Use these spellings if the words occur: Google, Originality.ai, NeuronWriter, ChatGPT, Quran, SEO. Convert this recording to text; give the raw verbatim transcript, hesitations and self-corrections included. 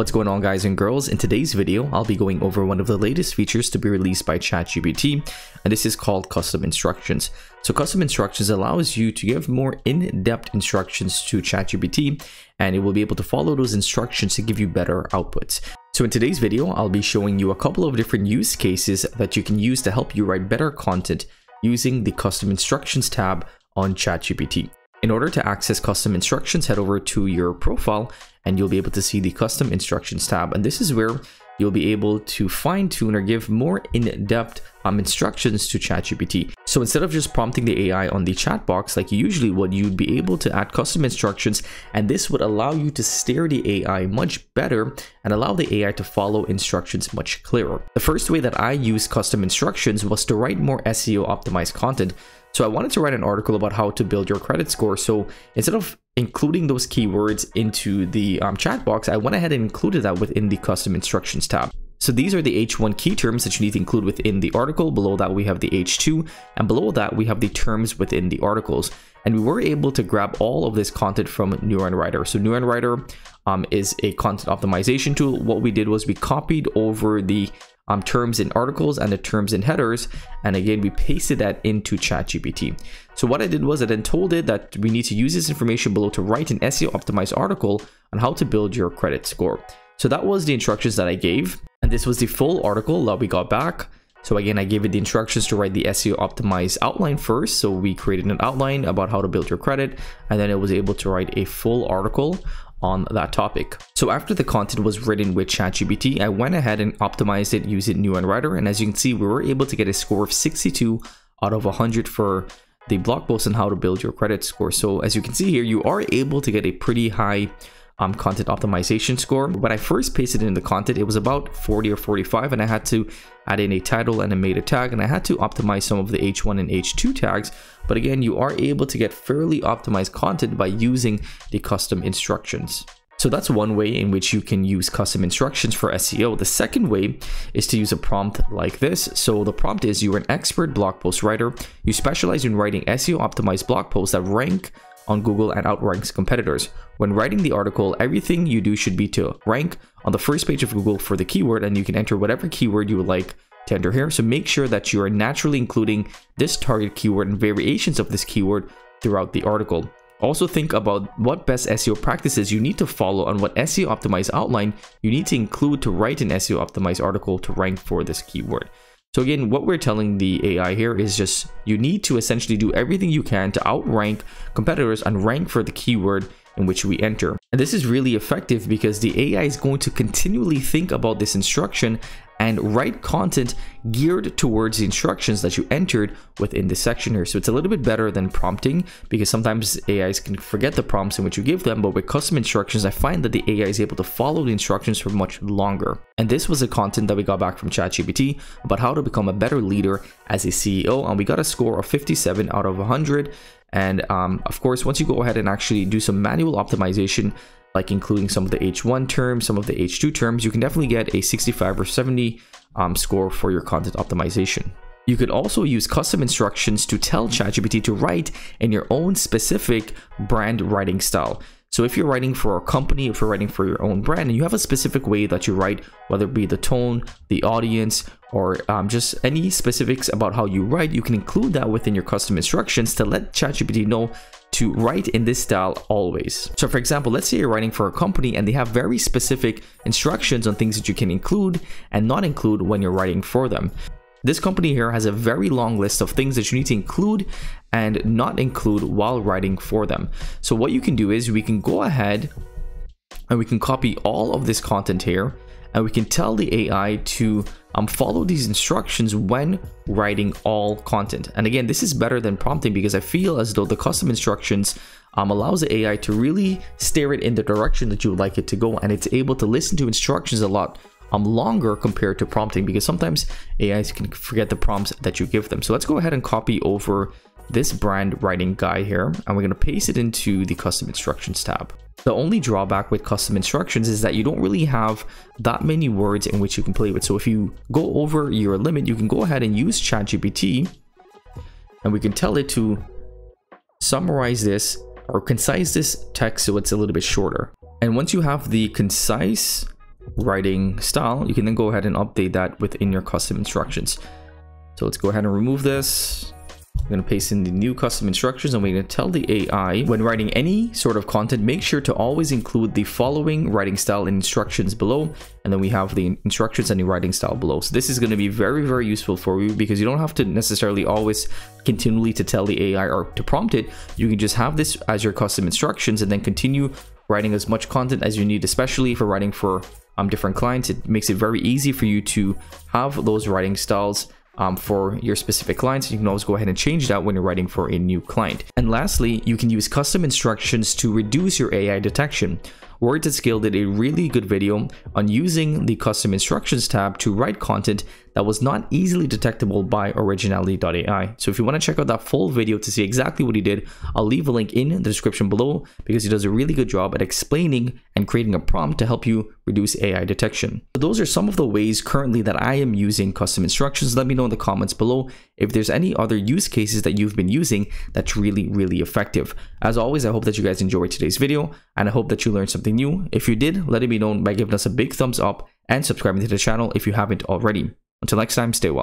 What's going on, guys and girls? In today's video, I'll be going over one of the latest features to be released by ChatGPT, and this is called custom instructions. So custom instructions allows you to give more in-depth instructions to ChatGPT, and it will be able to follow those instructions to give you better outputs. So in today's video, I'll be showing you a couple of different use cases that you can use to help you write better content using the custom instructions tab on ChatGPT. In order to access custom instructions, head over to your profile and you'll be able to see the custom instructions tab. And this is where you'll be able to fine tune or give more in-depth um, instructions to ChatGPT. So instead of just prompting the A I on the chat box like you usually would, you'd be able to add custom instructions, and this would allow you to steer the A I much better and allow the A I to follow instructions much clearer. The first way that I used custom instructions was to write more S E O optimized content. So I wanted to write an article about how to build your credit score. So instead of including those keywords into the um, chat box, I went ahead and included that within the custom instructions tab. So these are the H one key terms that you need to include within the article. Below that, we have the H two, and below that, we have the terms within the articles. And we were able to grab all of this content from NeuronWriter. So NeuronWriter um, is a content optimization tool. What we did was we copied over the Um, terms in articles and the terms in headers, and again we pasted that into ChatGPT. So what I did was I then told it that we need to use this information below to write an S E O optimized article on how to build your credit score. So that was the instructions that I gave, and this was the full article that we got back. So again, I gave it the instructions to write the S E O optimized outline first. So we created an outline about how to build your credit, and then it was able to write a full article on that topic. So after the content was written with ChatGPT, I went ahead and optimized it using NeuronWriter, and as you can see, we were able to get a score of sixty-two out of one hundred for the blog post on how to build your credit score. So as you can see here, you are able to get a pretty high um, content optimization score. When I first pasted in the content, it was about forty or forty-five, and I had to add in a title and a meta tag, and I had to optimize some of the H one and H two tags. But again, you are able to get fairly optimized content by using the custom instructions. So that's one way in which you can use custom instructions for S E O. The second way is to use a prompt like this. So the prompt is, you're an expert blog post writer. You specialize in writing S E O optimized blog posts that rank on Google and outranks competitors. When writing the article, everything you do should be to rank on the first page of Google for the keyword, and you can enter whatever keyword you would like to enter here. So make sure that you are naturally including this target keyword and variations of this keyword throughout the article. Also think about what best S E O practices you need to follow and what S E O optimized outline you need to include to write an S E O optimized article to rank for this keyword. So again, what we're telling the A I here is just, you need to essentially do everything you can to outrank competitors and rank for the keyword in which we enter. And this is really effective because the A I is going to continually think about this instruction and write content geared towards the instructions that you entered within this section here. So it's a little bit better than prompting, because sometimes A Is can forget the prompts in which you give them, but with custom instructions, I find that the A I is able to follow the instructions for much longer. And this was the content that we got back from ChatGPT about how to become a better leader as a C E O, and we got a score of fifty-seven out of one hundred. And um, of course, once you go ahead and actually do some manual optimization, like including some of the H one terms, some of the H two terms, you can definitely get a sixty-five or seventy um, score for your content optimization. You could also use custom instructions to tell ChatGPT to write in your own specific brand writing style. So if you're writing for a company, if you're writing for your own brand, and you have a specific way that you write, whether it be the tone, the audience, or um, just any specifics about how you write, you can include that within your custom instructions to let ChatGPT know to write in this style always. So for example, let's say you're writing for a company and they have very specific instructions on things that you can include and not include when you're writing for them. This company here has a very long list of things that you need to include and not include while writing for them. So what you can do is, we can go ahead and we can copy all of this content here, and we can tell the A I to um, follow these instructions when writing all content. And again, this is better than prompting, because I feel as though the custom instructions um, allows the A I to really steer it in the direction that you would like it to go, and it's able to listen to instructions a lot Um, longer compared to prompting, because sometimes A Is can forget the prompts that you give them. So let's go ahead and copy over this brand writing guide here, and we're going to paste it into the custom instructions tab. The only drawback with custom instructions is that you don't really have that many words in which you can play with. So if you go over your limit, you can go ahead and use ChatGPT, and we can tell it to summarize this or concise this text so it's a little bit shorter. And once you have the concise writing style, you can then go ahead and update that within your custom instructions. So let's go ahead and remove this. I'm going to paste in the new custom instructions, and we're going to tell the A I, when writing any sort of content, make sure to always include the following writing style and instructions below. And then we have the instructions and the writing style below. So this is going to be very, very useful for you, because you don't have to necessarily always continually to tell the A I or to prompt it. You can just have this as your custom instructions and then continue writing as much content as you need, especially if you're writing for um, different clients. It makes it very easy for you to have those writing styles Um, for your specific clients. You can always go ahead and change that when you're writing for a new client. And lastly, you can use custom instructions to reduce your A I detection. Word to Scale did a really good video on using the custom instructions tab to write content that was not easily detectable by Originality dot A I. So if you want to check out that full video to see exactly what he did, I'll leave a link in the description below, because he does a really good job at explaining and creating a prompt to help you reduce A I detection. So those are some of the ways currently that I am using custom instructions. Let me know in the comments below if there's any other use cases that you've been using that's really, really effective. As always, I hope that you guys enjoyed today's video, and I hope that you learned something new. If you did, let it be known by giving us a big thumbs up and subscribing to the channel if you haven't already. Until next time, stay well.